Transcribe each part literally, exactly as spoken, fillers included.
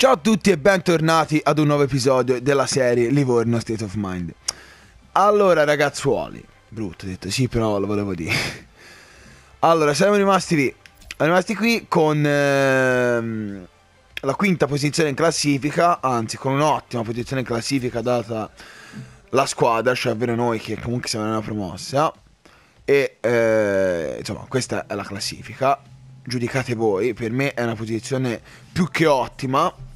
Ciao a tutti e bentornati ad un nuovo episodio della serie Livorno State of Mind. Allora ragazzuoli, brutto detto, sì però lo volevo dire. Allora siamo rimasti lì, siamo rimasti qui con ehm, la quinta posizione in classifica, anzi con un'ottima posizione in classifica data la squadra, cioè ovvero noi che comunque siamo nella promossa. E eh, insomma questa è la classifica, giudicate voi, per me è una posizione più che ottima.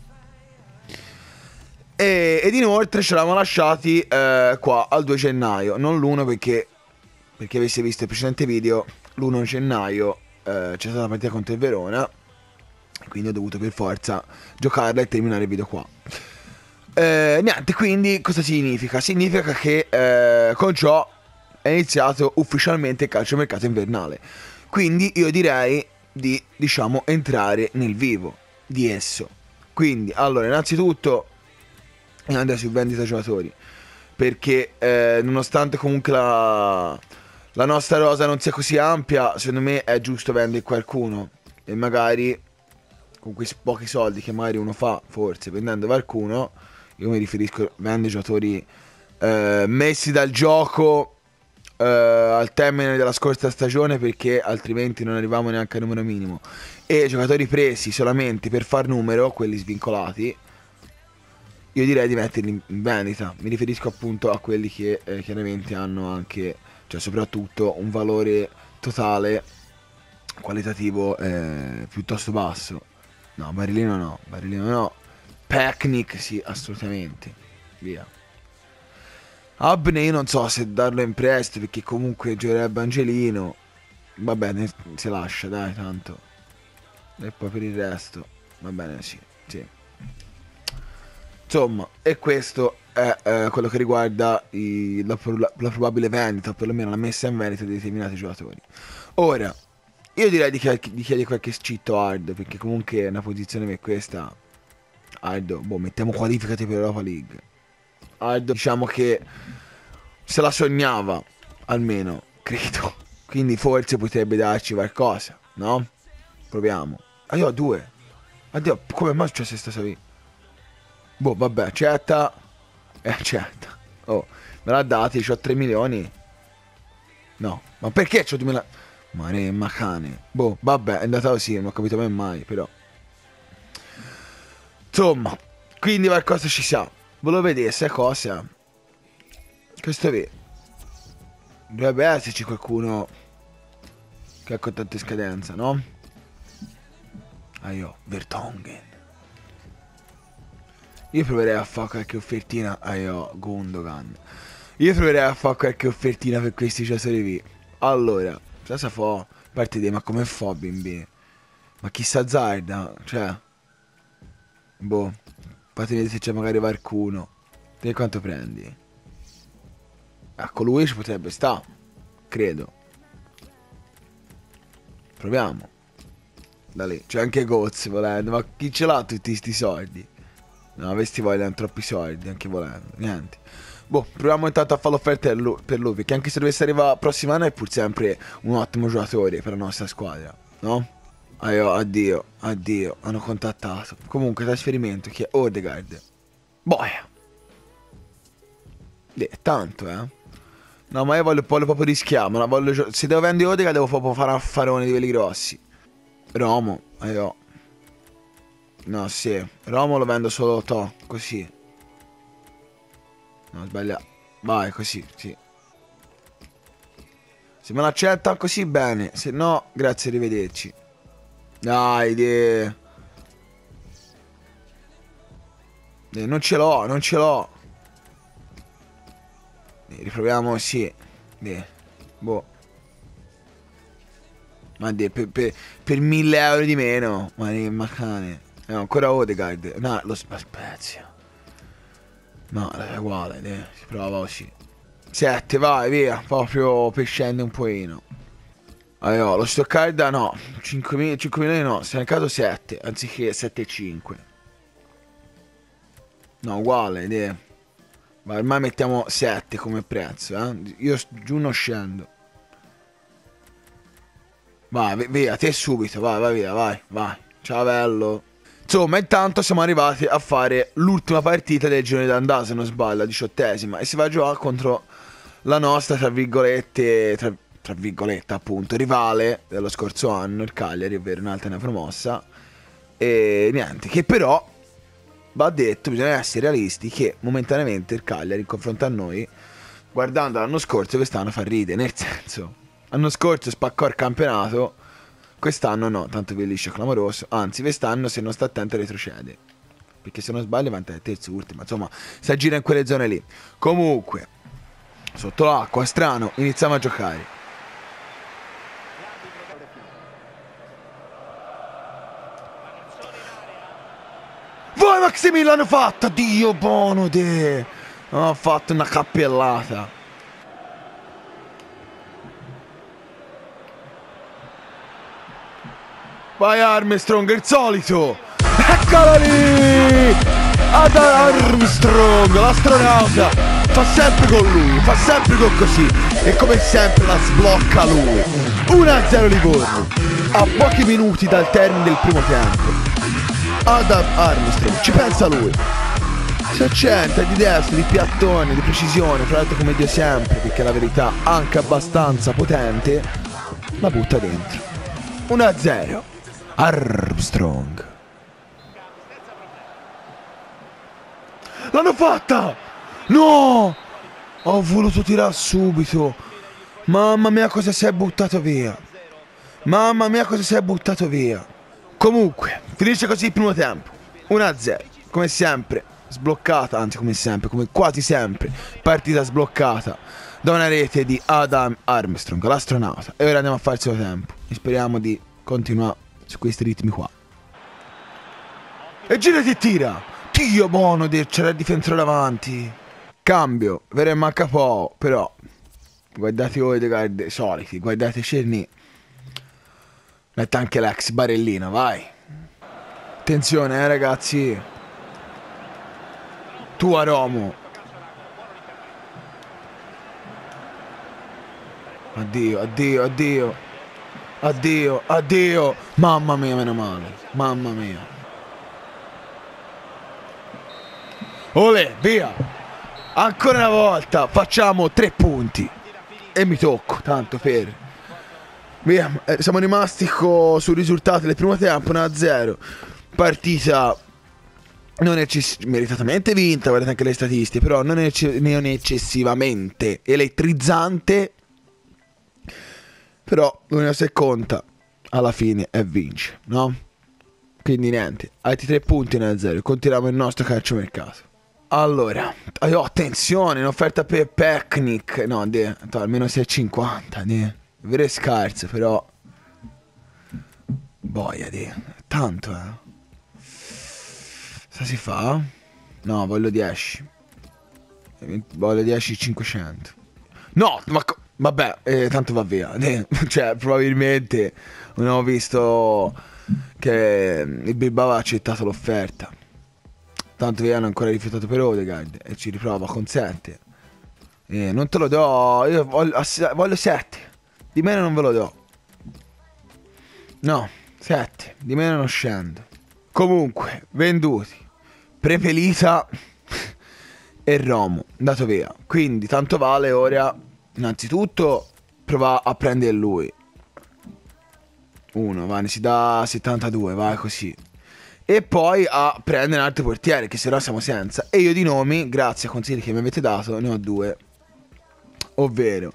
E, ed inoltre ce l'avamo lasciati eh, qua al due gennaio, non l'uno perché, perché avessi visto il precedente video, l'primo gennaio eh, c'è stata la partita contro il Verona, quindi ho dovuto per forza giocarla e terminare il video qua. Eh, niente, quindi cosa significa? Significa che eh, con ciò è iniziato ufficialmente il calciomercato invernale, quindi io direi di, diciamo, entrare nel vivo di esso. Quindi, allora, innanzitutto andare su vendita giocatori, perché eh, nonostante comunque la, la nostra rosa non sia così ampia, secondo me è giusto vendere qualcuno e magari con quei pochi soldi che magari uno fa, forse vendendo qualcuno, io mi riferisco a vendere giocatori eh, messi dal gioco eh, al termine della scorsa stagione, perché altrimenti non arriviamo neanche al numero minimo, e giocatori presi solamente per far numero, quelli svincolati, io direi di metterli in vendita. Mi riferisco appunto a quelli che eh, chiaramente hanno anche, cioè soprattutto, un valore totale qualitativo eh, piuttosto basso. No, Barellino no, Barellino no. Pecnik sì, assolutamente. Via. Abney non so se darlo in prestito, perché comunque giocherebbe Angelino. Va bene, si lascia, dai, tanto. E poi per il resto, va bene, sì, sì. Insomma, e questo è eh, quello che riguarda i, la, la, la probabile vendita, perlomeno la messa in vendita di determinati giocatori. Ora, io direi di, chied di chiedere qualche scitto hard, perché comunque una posizione come questa, hard, boh, mettiamo qualificati per Europa League. Hard, diciamo che se la sognava, almeno, credo. Quindi forse potrebbe darci qualcosa, no? Proviamo. Addio a due. Addio, come mai è successo stasera? Boh, vabbè, accetta. E eh, accetta. Oh, me l'ha dati, c'ho tre milioni. No, ma perché c'ho due milioni? Ma ne, ma cane. Boh, vabbè, è andata così, non ho capito mai mai, però. Insomma, quindi qualcosa ci sa. Volevo vedere se cosa. Questo qui. Dovrebbe esserci qualcuno che ha contatto in scadenza, no? Ah, io, Vertonghi. Io proverei a fare qualche offertina a io, Gundogan. Io proverei a fare qualche offertina per questi giocatori qui. Allora, cosa fa? Parte di, ma come fa, bimbi? Ma chissà zarda, cioè. Boh, fatemi vedere se c'è magari qualcuno. Per quanto prendi? Ecco, lui ci potrebbe sta, credo. Proviamo. Da lì, c'è anche Gozzi volendo, ma chi ce l'ha tutti sti soldi? No, avessi voglia, troppi soldi, anche volendo, niente. Boh, proviamo intanto a fare l'offerta per lui, perché anche se dovesse arrivare la prossima anno è pur sempre un ottimo giocatore per la nostra squadra, no? Aio, addio, addio, hanno contattato. Comunque, trasferimento, chi è? Odegaard. Boia. Eh, tanto, eh. No, ma io voglio, voglio proprio rischiare, ma la voglio. Se devo vendere Odegaard devo proprio fare un affarone di quelli grossi. Romo, aio. No, sì, Romo lo vendo solo to, così. No, sbaglia. Vai, così, sì. Se me l'accetta così bene, se no, grazie, arrivederci. Dai, de... de non ce l'ho, non ce l'ho. Riproviamo, sì. De. Boh. Ma de, per, per, per mille euro di meno. Ma ne, ma cane. No, ancora Odegaard. No, lo spezia. No, è uguale, eh. Si prova così. Sette, vai, via. Proprio per scendere un pochino. Allora, lo Stoccarda no. cinque milioni no. Se nel caso sette, anziché sette e cinque. No, uguale, eh. Ma ormai mettiamo sette come prezzo, eh. Io giù non scendo. Vai, via, te subito. Vai, vai, via, vai, vai. Ciao bello. Insomma, intanto siamo arrivati a fare l'ultima partita del girone d'andata, se non sbaglio, la diciottesima, e si va a giocare contro la nostra, tra virgolette, tra, tra virgolette appunto, rivale dello scorso anno, il Cagliari, ovvero un'altra una promossa. E niente, che però, va detto, bisogna essere realisti, che momentaneamente il Cagliari in confronto a noi, guardando l'anno scorso, quest'anno fa ridere, nel senso, l'anno scorso spaccò il campionato, quest'anno no, tanto che liscio clamoroso, anzi quest'anno se non sta attento retrocede, perché se non sbaglio vanta è terzo, ultimo, insomma si aggira in quelle zone lì. Comunque, sotto l'acqua, strano, iniziamo a giocare. Voi Maximin l'hanno fatta, Dio buono te! Ha fatto una cappellata. Vai Armstrong, il solito! Eccola lì! Adam Armstrong, l'astronauta! Fa sempre con lui, fa sempre con così! E come sempre la sblocca lui! uno a zero Livorno! A pochi minuti dal termine del primo tempo! Adam Armstrong, ci pensa lui, si accenta di destra, di piattone, di precisione, fra l'altro come Dio sempre, perché la verità anche abbastanza potente, la butta dentro. uno a zero Armstrong. L'hanno fatta! No! Ho voluto tirare subito. Mamma mia cosa si è buttato via. Mamma mia cosa si è buttato via. Comunque, finisce così il primo tempo, uno a zero, come sempre, sbloccata, anzi come sempre, come quasi sempre, partita sbloccata da una rete di Adam Armstrong, l'astronauta, e ora andiamo a fare il suo tempo, e speriamo di continuare su questi ritmi qua. E gira e tira, Dio buono, c'era il difensore davanti, cambio, verremo a capo, però, guardate Odegaard, soliti, guardate Ceccherini. Mette anche l'ex Barellino, vai. Attenzione eh ragazzi. Tua Romo. Addio, addio, addio. Addio, addio. Mamma mia, meno male. Mamma mia. Olè, via. Ancora una volta facciamo tre punti. E mi tocco, tanto per... Via, siamo rimasti sul risultato del primo tempo, uno a zero. Partita non meritatamente vinta, guardate anche le statistiche, però non, ecce non eccessivamente elettrizzante. Però l'unica se conta alla fine è vince, no? Quindi niente, altri tre punti uno a zero, continuiamo il nostro calciomercato. Allora, oh, attenzione, un'offerta per Pecnik, no, de, almeno sei e cinquanta, de. Vero scarso, però boia di tanto eh. Se si fa? No, voglio dieci. Voglio dieci cinquecento. No, ma vabbè, eh, tanto va via. Cioè, probabilmente non ho visto che il Bilbao ha accettato l'offerta. Tanto vi hanno ancora rifiutato per Odegaard e ci riprova con sette. Eh, non te lo do, io voglio, voglio sette. Di meno non ve lo do. No, sette. Di meno non scendo. Comunque, venduti Prepelita e Romo, andato via. Quindi tanto vale ora, innanzitutto, provare a prendere lui. Uno, va, ne si dà settantadue, vai così. E poi a prendere un altro portiere, che se no siamo senza. E io di nomi, grazie a consigli che mi avete dato, ne ho due. Ovvero...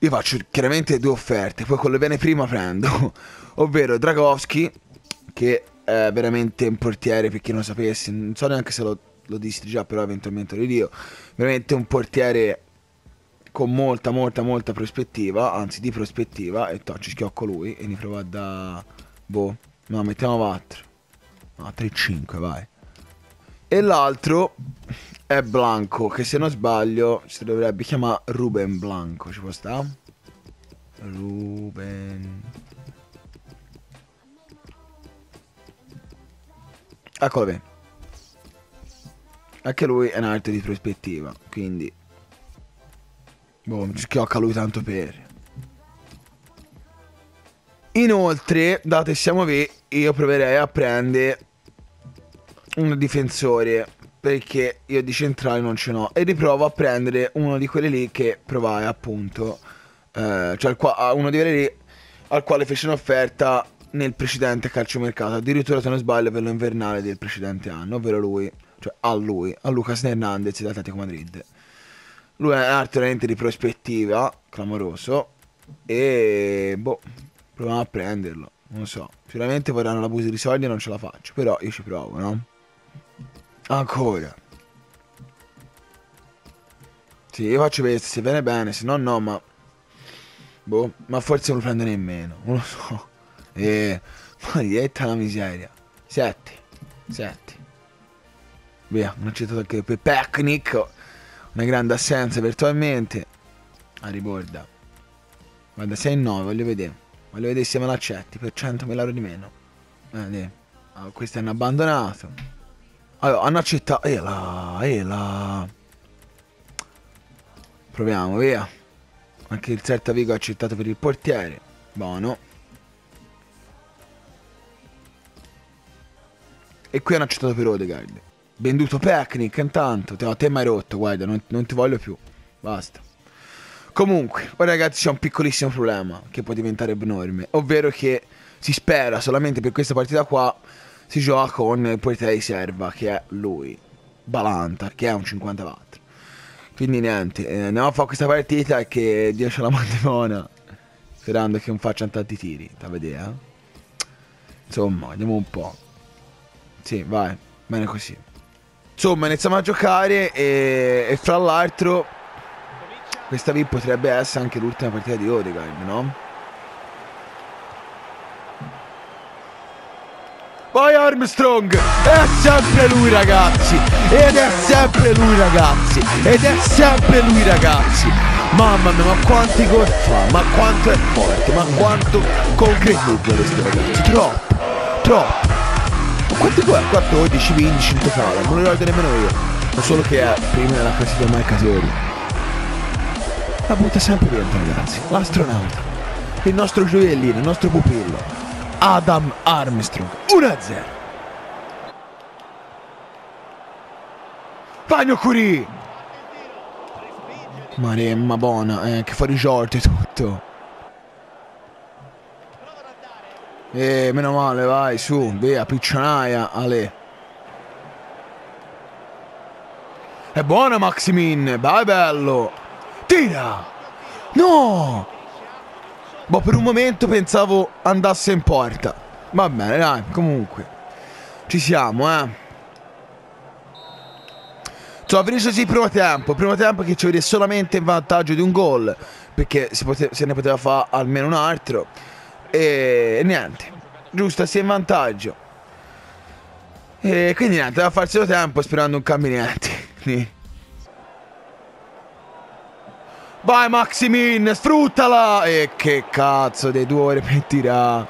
Io faccio chiaramente due offerte, poi quello che viene prima prendo, ovvero Dragowski, che è veramente un portiere, per chi non lo sapesse, non so neanche se lo, lo dissi già, però eventualmente lo dico, veramente un portiere con molta molta molta prospettiva, anzi di prospettiva, e to, ci schiocco lui e ne provo da... boh, no mettiamo quattro, no tre cinque vai. E l'altro... è Blanco, che se non sbaglio si dovrebbe chiamare Ruben Blanco, ci può stare? Ruben... Eccolo bene. Anche lui è un altro di prospettiva, quindi... Boh, mi schiocca lui tanto per... Inoltre, dato che siamo qui, io proverei a prendere... un difensore, perché io di centrale non ce n'ho, e riprovo a prendere uno di quelli lì che provai, appunto, eh, cioè uno di quelli lì al quale fece un'offerta nel precedente calciomercato, addirittura se non sbaglio per l'invernale del precedente anno, ovvero lui, cioè a lui, a Lucas Hernandez dell'Atletico Madrid. Lui è un altro di prospettiva, clamoroso, e boh, proviamo a prenderlo, non so, sicuramente vorranno l'abuso di soldi e non ce la faccio, però io ci provo, no? Ancora. Sì, io faccio vedere se viene bene, se no no, ma boh, ma forse non lo prendo nemmeno, non lo so. E maledetta la miseria. Sette, sette. Via, non c'è tanto che per Pecnik, una grande assenza virtualmente. A riborda. Guarda, sei nove, voglio vedere. Voglio vedere se me l'accetti per centomila euro di meno. Eh, ah, questo è un abbandonato. Allora, hanno accettato. E là, e là. Proviamo, via. Anche il Celta Vigo ha accettato per il portiere. Buono. E qui hanno accettato per Odegaard. Venduto Pecnik, intanto. Te, no, te mai rotto, guarda, non, non ti voglio più. Basta. Comunque, ora ragazzi c'è un piccolissimo problema che può diventare enorme. Ovvero che si spera solamente per questa partita qua si gioca con il portiere di serva, che è lui, Balanta, che è un cinquantaquattro. Quindi niente, eh, andiamo a fare questa partita e che Dio ce la mandi buona. Sperando che non facciano tanti tiri, da vedere, eh. Insomma, vediamo un po'. Sì, vai, bene così. Insomma, iniziamo a giocare e, e fra l'altro questa V I P potrebbe essere anche l'ultima partita di Odegaard, no? Vai Armstrong! È sempre lui ragazzi! Ed è sempre lui ragazzi! Ed è sempre lui ragazzi! Mamma mia, ma quanti gol fa! Ma quanto è forte! Ma quanto concretizza questo ragazzi! Troppo! Troppo! Quanti gol? quattordici, quindici in totale, non lo ricordo nemmeno io. Ma solo che è prima della classifica del marcatore. La butta sempre dentro ragazzi. L'astronauta. Il nostro gioiellino, il nostro pupillo. Adam Armstrong. uno a zero. Bagno Curì. Maremma buona, eh, che fuori giorno tutto. E meno male, vai, su, via, piccionaia, Ale. È buona Maximin, vai bello. Tira! No! Boh, per un momento pensavo andasse in porta. Va bene, dai, comunque. Ci siamo, eh. Insomma, finisce così il primo tempo. Il primo tempo che ci vede solamente in vantaggio di un gol. Perché si pote- se ne poteva fare almeno un altro. E niente, giusta, si è in vantaggio. E quindi niente, doveva farselo tempo sperando un camminante. Vai Maximin, sfruttala! E che cazzo dei due ore per tirare.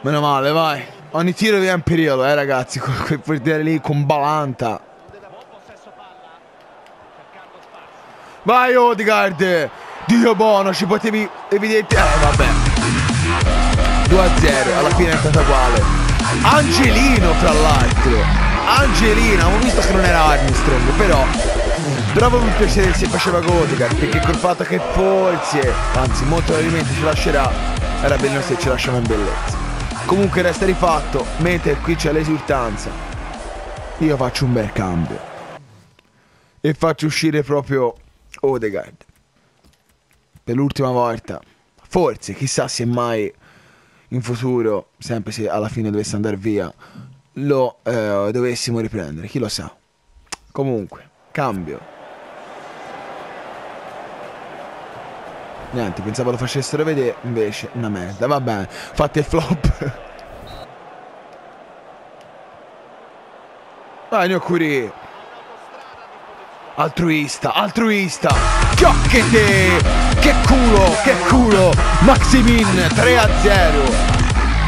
Meno male, vai. Ogni tiro viene in periodo, eh ragazzi, con quel portiere lì con Balanta. Vai Odegaard! Dio buono, ci potevi evidenti. Eh vabbè, due a zero, alla fine è stata uguale. Angelino fra l'altro, Angelino, avevo visto che non era Armstrong, però trovo un piacere se faceva Odegaard, perché col fatto che forse, anzi molto probabilmente ci lascerà, era bello se ci lasciava in bellezza. Comunque resta rifatto, mentre qui c'è l'esultanza, io faccio un bel cambio e faccio uscire proprio Odegaard. Per l'ultima volta, forse, chissà se mai in futuro, sempre se alla fine dovesse andare via, lo eh, dovessimo riprendere, chi lo sa. Comunque, cambio. Niente, pensavo lo facessero vedere, invece una merda, va bene, fate il flop. Vai Nocuri. Altruista, altruista. Chiocchete! Che culo, che culo, Maximin tre a zero.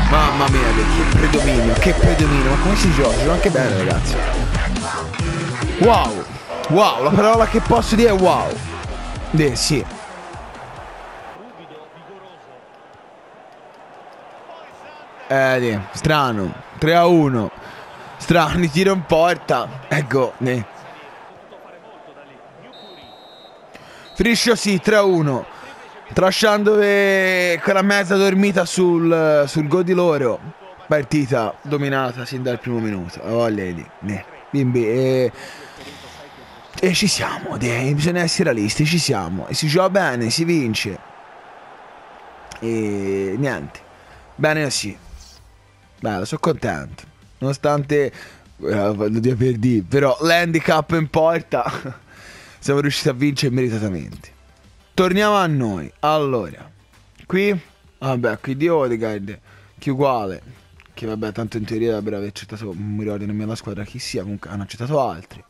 Mamma mia, che predominio, che predominio, ma come si gioca? Si gioca anche bene ragazzi. Wow, wow, la parola che posso dire è wow. Eh sì. Eh, dì, strano. tre a uno. Strani, tiro in porta. Ecco, dì. Friscio sì, tre a uno. Trasciando quella mezza dormita sul, sul gol di loro. Partita dominata sin dal primo minuto. Oh, lady. Bimbi, e, e ci siamo, dì. Bisogna essere realisti, ci siamo. E si gioca bene, si vince. E niente. Bene così. Bello, sono contento. Nonostante, eh, lo dia per di, però l'handicap in porta. Siamo riusciti a vincere meritatamente. Torniamo a noi. Allora, qui, vabbè, qui di Odegaard, che uguale, che vabbè, tanto in teoria dovrebbero aver accettato, non mi ricordo nemmeno la squadra chi sia, comunque hanno accettato altri.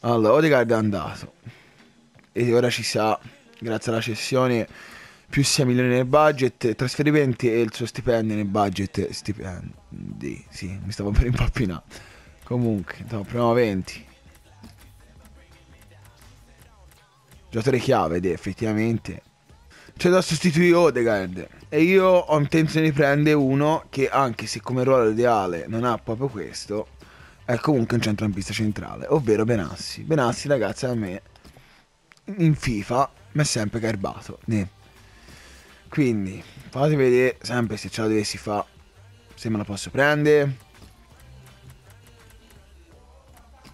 Allora, Odegaard è andato e ora ci sa, grazie alla cessione, più sei milioni nel budget, trasferimenti e il suo stipendio nel budget. Stipendi, sì, mi stavo per impappinare. Comunque, no, proviamo venti. Giocatore chiave, ed effettivamente c'è da sostituire Odegaard. E io ho intenzione di prendere uno che, anche se come ruolo ideale non ha proprio questo, è comunque un centrocampista centrale, ovvero Benassi. Benassi, ragazzi, a me in FIFA mi è sempre garbato. Quindi fate vedere sempre se ce la dovessi fare, se me la posso prendere.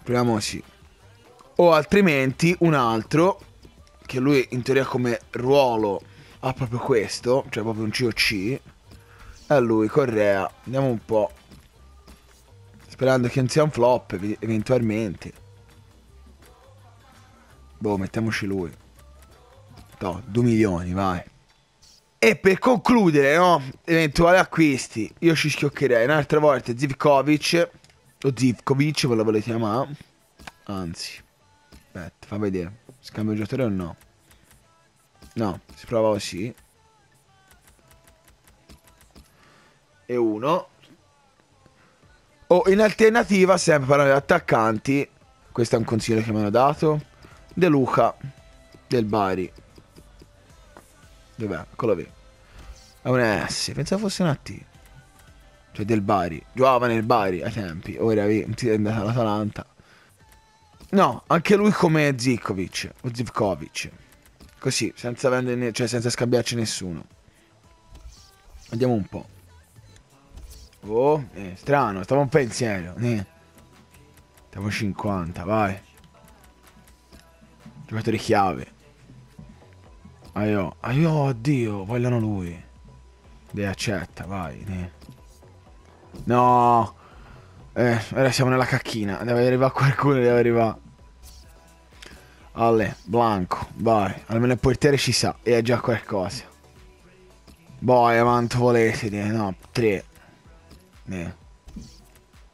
Proviamo sì. O altrimenti un altro, che lui in teoria come ruolo ha proprio questo, cioè proprio un C O C, è lui, Correa. Andiamo un po', sperando che non sia un flop eventualmente. Boh, mettiamoci lui. No, due milioni, vai. E per concludere, no, eventuali acquisti, io ci schioccherei un'altra volta Zivkovic, o Zivkovic, ve la volete chiamare. Anzi, aspetta, fa vedere, scambio giocatore o no? No, si prova così. E uno. O in alternativa, sempre parlando di attaccanti, questo è un consiglio che mi hanno dato, De Luca del Bari. Dov'è? Eccolo lì. È un S, pensavo fosse una T. Cioè del Bari. Giocava nel Bari ai tempi. Ora è andata all'Atalanta. No, anche lui come Zivkovic. O Zivkovic. Così, senza vendere, cioè senza scambiarci nessuno. Andiamo un po'. Oh, eh, strano, stavo un pensiero. Eh. Stiamo cinquanta, vai. Giocatore chiave. Aio, aio, oddio, vogliono lui. Dai, accetta, vai. Ne. No. Eh, ora siamo nella cacchina. Deve arrivare qualcuno, deve arrivare. Alle, Blanco, vai. Almeno il portiere ci sa, e è già qualcosa. Boh, quanto volete, ne. No, tre. Ne.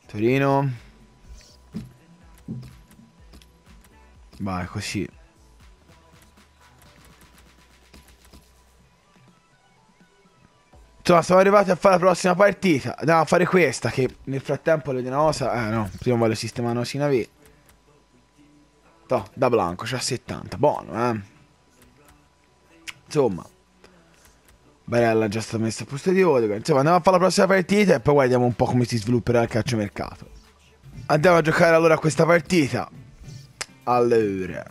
Torino. Vai, così. Insomma, siamo arrivati a fare la prossima partita. Andiamo a fare questa, che nel frattempo le di una cosa. Ah no, prima voglio sistemare una sina V. No, da Blanco, c'ha settanta. Buono, eh. Insomma, Barella già sta messa a posto di Odegaard. Insomma, andiamo a fare la prossima partita e poi guardiamo un po' come si svilupperà il calciomercato. Andiamo a giocare allora questa partita. Allora,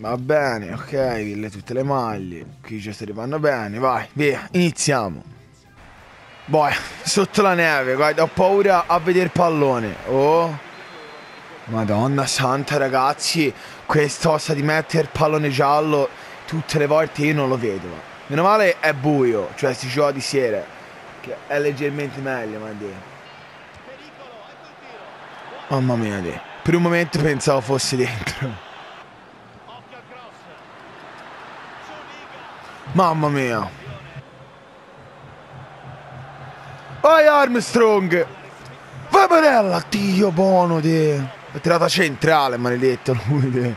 va bene, ok, Ville tutte le maglie. Qui i gestori vanno bene, vai, via, iniziamo. Boh, sotto la neve, guarda, ho paura a vedere il pallone. Oh, madonna santa, ragazzi, quest'ossa di mettere il pallone giallo tutte le volte io non lo vedo. Meno male è buio, cioè si gioca di sera, che è leggermente meglio, ma Dio. Mamma mia, Dio. Per un momento pensavo fosse dentro. Mamma mia. Vai Armstrong! Vai Barella! Dio buono de! La tirata centrale, maledetto lui de!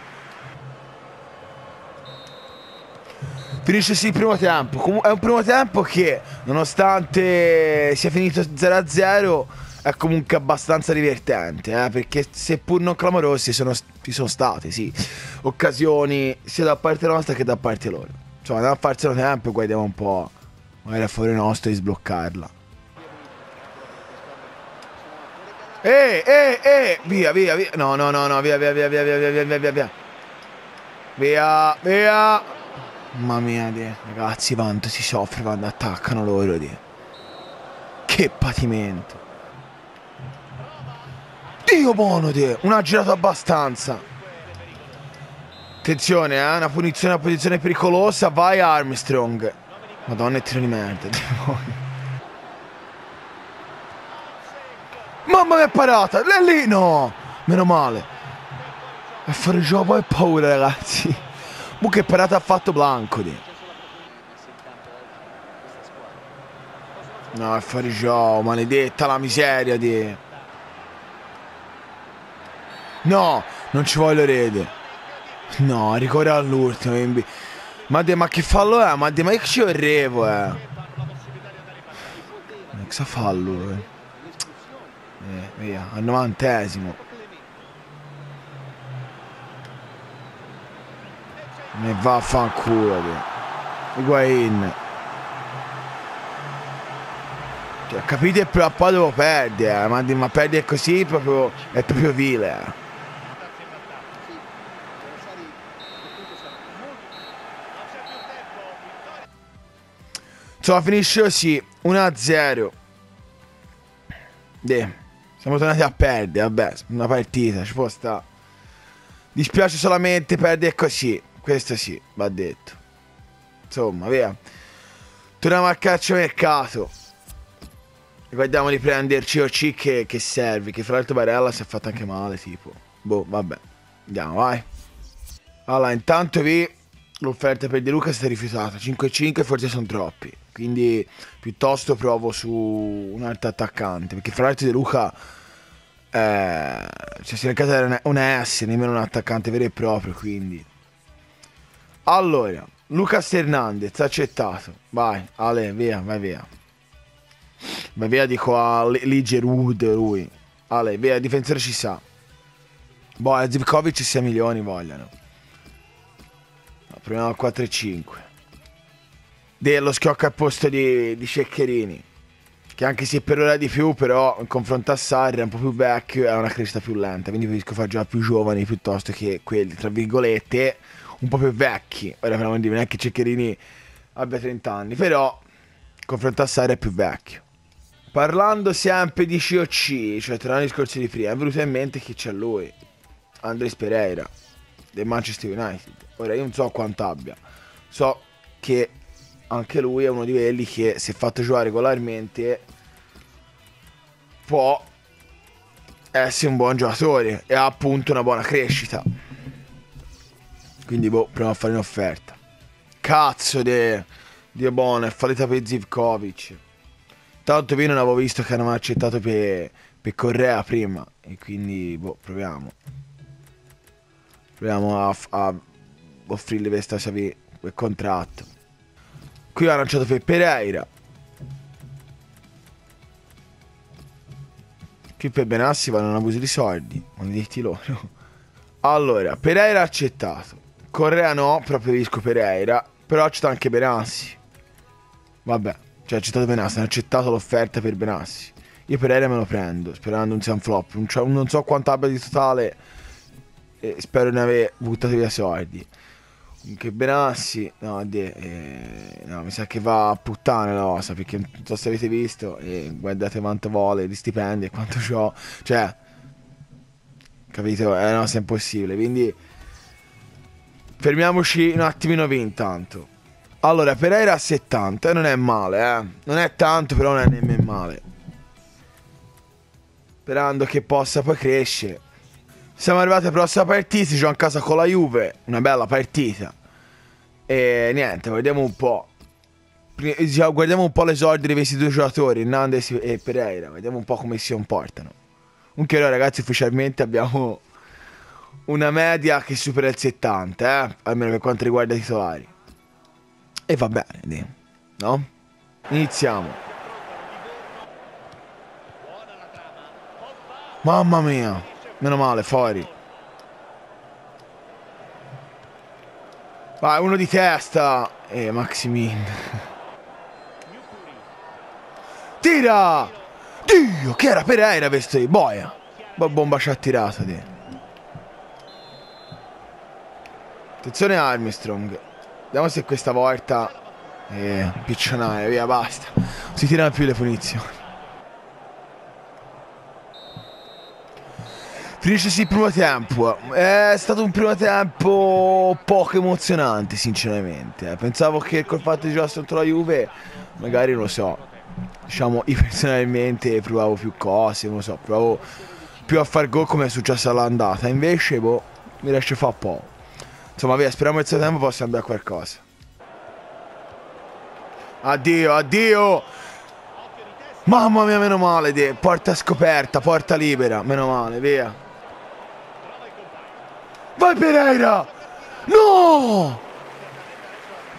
Finisce sì il primo tempo. È un primo tempo che, nonostante sia finito zero a zero, è comunque abbastanza divertente, eh? Perché seppur non clamorosi sono, ci sono state, sì, occasioni sia da parte nostra che da parte loro. Insomma, andiamo a farselo tempo e guardiamo un po', magari a fuori nostro, di sbloccarla. Eh, eh, eh, via, via, via. No, no, no, no, via, via, via, via, via, via, via, via, via. Via, via. Mamma mia, die. Ragazzi, quanto si soffre quando attaccano loro, die. Che patimento. Dio buono, die. Una girata abbastanza. Attenzione, eh, una punizione, una posizione pericolosa. Vai Armstrong. Madonna, è tiro di merda. Mamma mia, parata. È lì, no. Meno male. A fare gioco è paura, ragazzi. Ma che parata ha fatto Blanco, di. No, è fare gioco, maledetta la miseria, di. No, non ci voglio rete. No, ricorre all'ultimo. Ma, ma che fallo è? Ma, ma che ci vorrevo, eh. Ma che fallo, eh. eh via, al novantesimo. Ne va a fanculo, Higuain. Cioè, capite, però poi devo perdere, eh? ma, ma perdere così proprio, è proprio vile. Eh? Insomma, finisce così, uno a zero. Siamo tornati a perdere, vabbè, una partita, ci può stare. Dispiace solamente perdere così. Questo sì, va detto. Insomma, via. Torniamo al calciomercato. Guardiamo di prenderci O C che, che serve. Che fra l'altro Barella si è fatta anche male, tipo. Boh, vabbè. Andiamo, vai. Allora, intanto vi... l'offerta per De Luca è stata rifiutata. cinque e cinque forse sono troppi. Quindi piuttosto provo su un altro attaccante. Perché fra l'altro De Luca... Eh, cioè si è cercata una S, nemmeno un attaccante vero e proprio, quindi... Allora, Lucas Hernandez accettato. Vai, Ale, via, vai via. Vai via, dico a Ligerwood lui. Ale, via, difensore ci sa. Boh, a Zivkovic sei milioni vogliono. No, proviamo a quattro e cinque. Dello schiocca al posto di, di Ceccherini. Che anche se per ora è di più, però in confronto a Sarri è un po' più vecchio e ha una crescita più lenta. Quindi preferisco fare già più giovani piuttosto che quelli, tra virgolette... un po' più vecchi. Ora però non dico neanche che Ceccherini abbia trenta anni, però confronto a Sarri è più vecchio. Parlando sempre di C O C, cioè tornando ai discorsi di prima, è venuto in mente che c'è lui, Andrés Pereira del Manchester United. Ora io non so quanto abbia, so che anche lui è uno di quelli che se fatto giocare regolarmente può essere un buon giocatore e ha appunto una buona crescita. Quindi boh, proviamo a fare un'offerta. Cazzo di... Dio buono, è fallita per Zivkovic. Tanto io non avevo visto che non aveva accettato per, per Correa prima. E quindi boh, proviamo. Proviamo a, a offrirgli questa, quel contratto. Qui l'ha lanciato per Pereira. Qui per Benassi vanno un abuso di soldi. Maledetti loro. Allora, Pereira accettato. Correa no, però preferisco Pereira. Però accetta anche Benassi. Vabbè, cioè ha accettato Benassi, hanno accettato l'offerta per Benassi. Io Pereira me lo prendo, sperando non sia un flop. Non, cioè, non so quanto abbia di totale e spero di non aver buttato via soldi. Anche Benassi... No, de, eh, no, mi sa che va a puttane la cosa, perché non so se avete visto, eh, guardate quanto vuole di stipendi e quanto c'ho. Cioè... Capito? Eh no, se è impossibile. Quindi... fermiamoci un attimino qui intanto. Allora, Pereira a settanta, non è male, eh. Non è tanto, però non è nemmeno male. Sperando che possa poi crescere. Siamo arrivati alla prossima partita, si gioca in casa con la Juve. Una bella partita. E niente, guardiamo un po'. Guardiamo un po' l'esordio dei vestiti due giocatori, Hernandez e Pereira. Vediamo un po' come si comportano. Comunque noi ragazzi ufficialmente abbiamo... una media che supera il settanta, eh? Almeno per quanto riguarda i titolari. E va bene, no? Iniziamo. Mamma mia, meno male, fuori. Vai, uno di testa. E eh, Maximin. Tira! Dio, che era Pereira questo di boia. Bomba ci ha tirato di. Attenzione Armstrong. Vediamo se questa volta eh, piccionare, via, basta. Si tirano più le punizioni. Finisce il primo tempo. È stato un primo tempo poco emozionante, sinceramente. Pensavo che col fatto di giocare contro la Juve, magari non lo so, diciamo, io personalmente provavo più cose, non lo so, provavo più a far gol come è successo all'andata. Invece, boh, mi riesce a fare poco. Insomma, via, speriamo che il suo tempo possa andare a qualcosa. Addio, addio! Mamma mia, meno male, de. Porta scoperta, porta libera, meno male, via. Vai Pereira! No!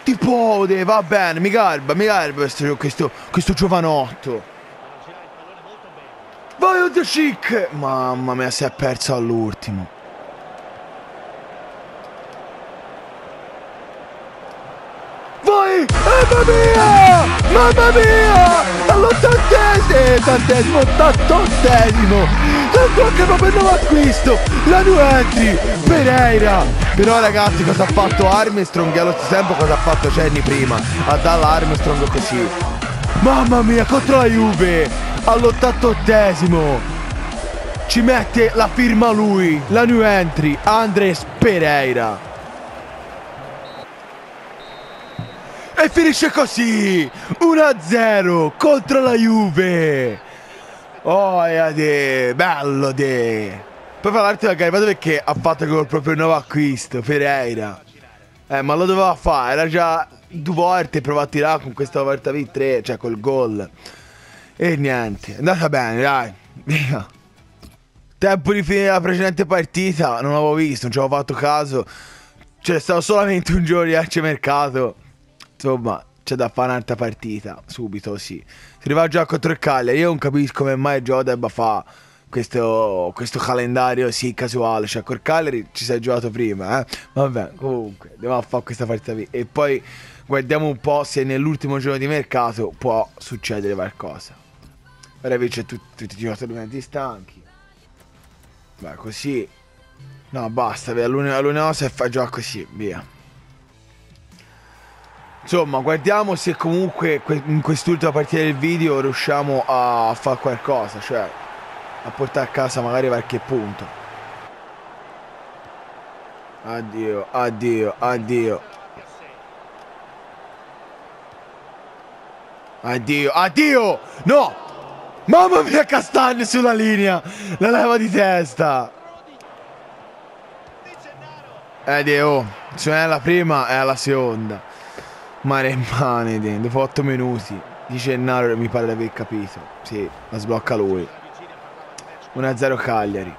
Tipo, de, va bene, mi garba, mi garba questo, questo, questo giovanotto. Vai Odegaard! Mamma mia, si è perso all'ultimo. Vai! Eh, mamma mia! Mamma mia! All'ottantesimo, ottantesimo! Non tocca proprio il nuovo acquisto! La new entry! Pereira! Però ragazzi, cosa ha fatto Armstrong? E allo stesso tempo cosa ha fatto Cenni prima? A dalla Armstrong così. Mamma mia, contro la Juve! All'ottantottesimo ci mette la firma lui, la new entry, Andrés Pereira. E finisce così, uno a zero contro la Juve. Oh, de, bello de. Poi fa l'arte del garibaldo perché ha fatto col proprio nuovo acquisto, Pereira. Eh, ma lo doveva fare, era già due volte prova a tirare con questa volta lì, tre, cioè col gol. E niente, è andata bene, dai. Tempo di finire la precedente partita, non l'avevo visto, non ci avevo fatto caso. Cioè, stavo solamente un giorno di calciomercato. Insomma, c'è da fare un'altra partita, subito, sì. Si arriva già contro il Cagliari, io non capisco come mai Gio debba fare questo, questo calendario, sì, casuale. Cioè, col Cagliari ci sei giocato prima, eh. Vabbè, comunque, andiamo a fare questa partita qui. E poi guardiamo un po' se nell'ultimo giorno di mercato può succedere qualcosa. Ora invece tutti i giocatori stanchi. Beh, così. No, basta, all'una se fa già così, via. Insomma, guardiamo se comunque in quest'ultima partita del video riusciamo a fare qualcosa, cioè a portare a casa magari qualche punto. Addio, addio, addio. Addio, addio! No! Mamma mia, Castagne sulla linea! La leva di testa! Eh, Dio, se non è la prima, è la seconda. Maremmane, dopo otto minuti. Di Gennaro mi pare di aver capito. Sì, la sblocca lui. uno a zero Cagliari.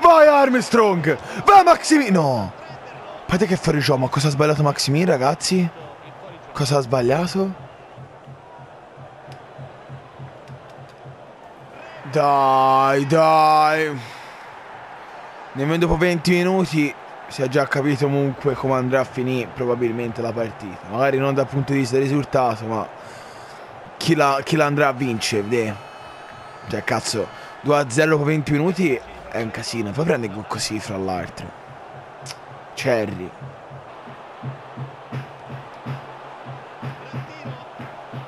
Vai Armstrong! Vai Maximin! No! Guardate che fuori gioco, ma cosa ha sbagliato Maximin, ragazzi? Cosa ha sbagliato? Dai, dai. Nemmeno dopo venti minuti si è già capito comunque come andrà a finire probabilmente la partita. Magari non dal punto di vista del risultato, ma chi la, chi la andrà a vincere? Cioè, cazzo, due a zero dopo venti minuti è un casino. Poi prende gol così, fra l'altro. Cerri.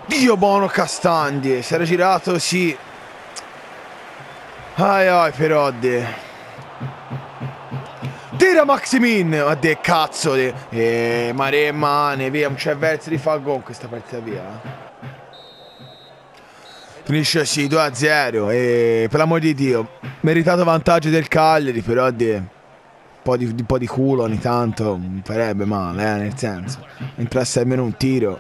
Dio buono Castagne. Si era girato, sì. Ai ai però de. Tira Maximin. Ma de cazzo de. Eh, Maremmane, via, non c'è verso di far gol questa partita via. Finisce sì, due a zero. E per l'amor di Dio, meritato vantaggio del Cagliari, però de. Un po' di, di, po' di culo ogni tanto mi farebbe male, eh, nel senso. Entrasse almeno un tiro.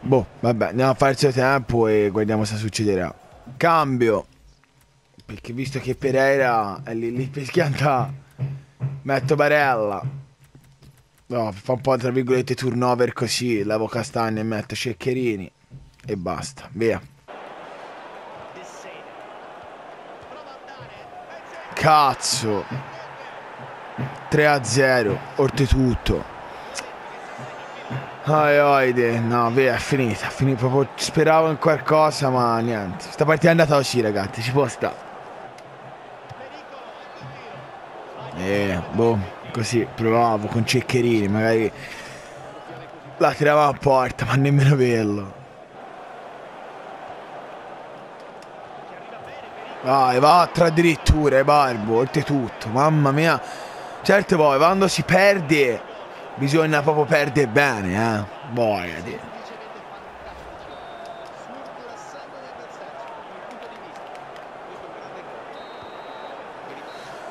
Boh, vabbè, andiamo a farci il tempo e guardiamo se succederà. Cambio. Perché visto che Pereira è lì, lì per schianta, metto Barella. No, fa un po' tra virgolette turnover così, levo Castagne e metto Ceccherini. E basta, via. Cazzo. tre a zero, oltretutto. Oioide, no, via, è finita, è finita proprio, speravo in qualcosa, ma niente. Sta partita è andata così, ragazzi, ci può stare. Eh, boh, così provavo con Ceccherini, magari la tirava a porta, ma nemmeno quello. Vai, va tra addirittura, e Barbo, oltretutto, mamma mia. Certo poi, quando si perde... bisogna proprio perdere bene, eh. Boia, Dio.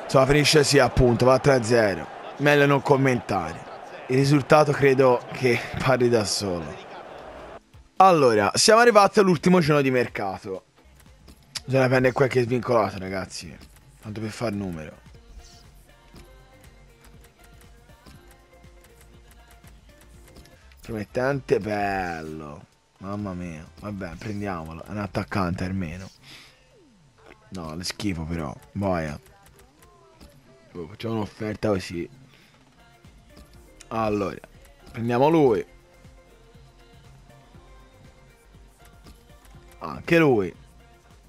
Insomma, finisce sì, appunto, va tre a zero. Meglio non commentare. Il risultato credo che parli da solo. Allora, siamo arrivati all'ultimo giorno di mercato. Bisogna prendere qualche svincolato, ragazzi. Tanto per far numero. Promettente, bello. Mamma mia. Vabbè, prendiamolo. È un attaccante almeno. No, le schifo però. Boia. Oh, facciamo un'offerta così. Allora, prendiamo lui. Anche lui.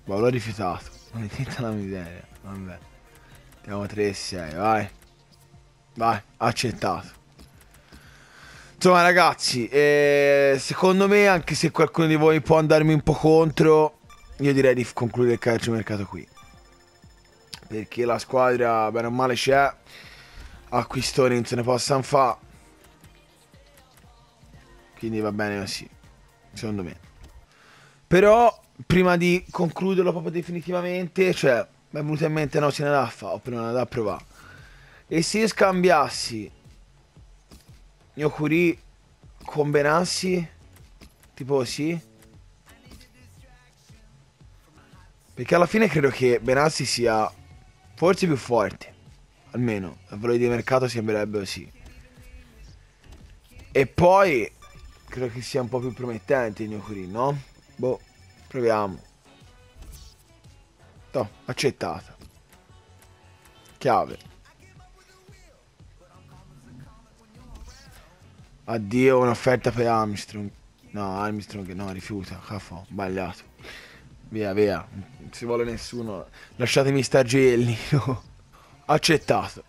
Ma l'ho rifiutato. Maledetta la miseria. Vabbè. Andiamo tre a sei, vai. Vai, accettato. Insomma ragazzi, eh, secondo me, anche se qualcuno di voi può andarmi un po' contro, io direi di concludere il calciomercato qui, perché la squadra bene o male c'è, acquistoni non se ne possono fare, quindi va bene così, secondo me. Però prima di concluderlo proprio definitivamente, cioè mi è venuto in mente, no, se ne da fare, oppure non da provare. E se io scambiassi mio Curì con Benassi, tipo così, perché alla fine credo che Benassi sia forse più forte, almeno a valore di mercato sembrerebbe così, e poi credo che sia un po' più promettente il mio Curì, no? Boh, proviamo. No, accettata. Chiave. Addio, un'offerta per Armstrong. No, Armstrong no, rifiuta. Caffo, sbagliato. Via, via. Non si vuole nessuno. Lasciatemi stagelli. Accettato.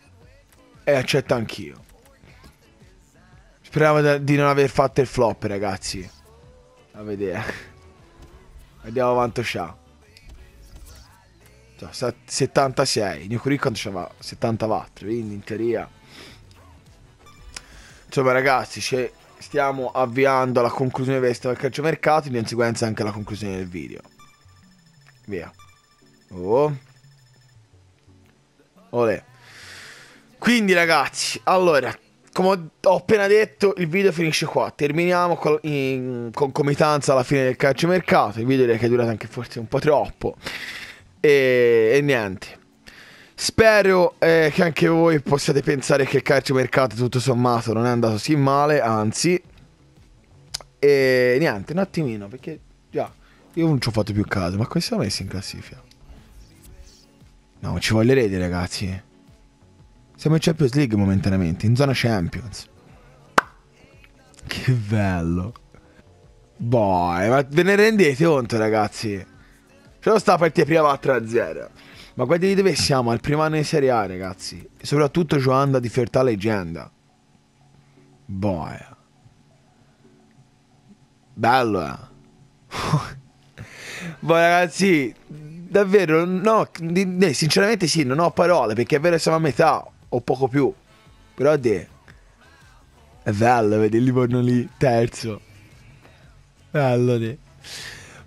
E accetto anch'io. Speravo di non aver fatto il flop, ragazzi. A vedere. Vediamo quanto c'ha. settantasei. New Curriculum c'aveva settantaquattro. Quindi in teoria... Insomma ragazzi, ci stiamo avviando alla conclusione del calciomercato, in conseguenza anche alla conclusione del video. Via. Oh. Olè. Quindi ragazzi, allora, come ho appena detto, il video finisce qua. Terminiamo con, in concomitanza alla fine del calciomercato. Il video che è durato anche forse un po' troppo. E, e niente. Spero eh, che anche voi possiate pensare che il calciomercato tutto sommato non è andato così male, anzi. E niente, un attimino, perché già io non ci ho fatto più caso, ma come siamo messi in classifica? No, ci voglio rete, ragazzi. Siamo in Champions League momentaneamente, in zona Champions. Che bello. Boh, ma ve ne rendete conto, ragazzi? C'è sta partita prima quattro a zero. Ma guardate dove siamo, al primo anno di Serie A, ragazzi. E soprattutto giocando a differtà leggenda. Boia. Bello, eh. Boh, ragazzi, davvero, no, sinceramente sì, non ho parole, perché è vero che siamo a metà, o poco più. Però, de, è bello vedere il Livorno lì, terzo. Bello, de.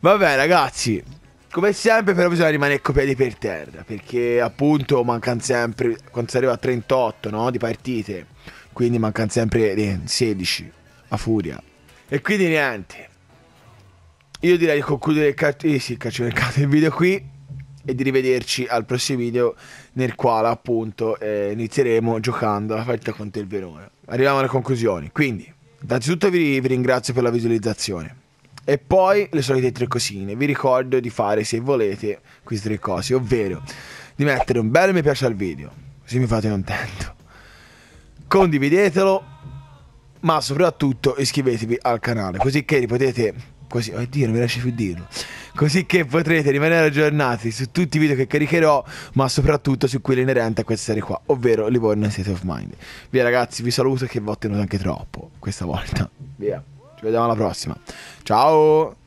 Vabbè, ragazzi. Come sempre però bisogna rimanere coi piedi per terra, perché appunto mancano sempre, quando si arriva a trentotto, no, di partite, quindi mancano sempre sedici a furia. E quindi niente, io direi di concludere il calciomercato del video qui e di rivederci al prossimo video, nel quale appunto eh, inizieremo giocando la partita contro il Verona. Arriviamo alle conclusioni, quindi innanzitutto vi, vi ringrazio per la visualizzazione. E poi le solite tre cosine, vi ricordo di fare, se volete, queste tre cose, ovvero di mettere un bel mi piace al video, così mi fate contento, condividetelo ma soprattutto iscrivetevi al canale, così che potete, così, oddio non mi riesce più a dirlo, così che potrete rimanere aggiornati su tutti i video che caricherò, ma soprattutto su quelli inerenti a questa serie qua, ovvero Livorno State of Mind. Via ragazzi, vi saluto che vi ho tenuto anche troppo questa volta. Via, ci vediamo alla prossima. Ciao.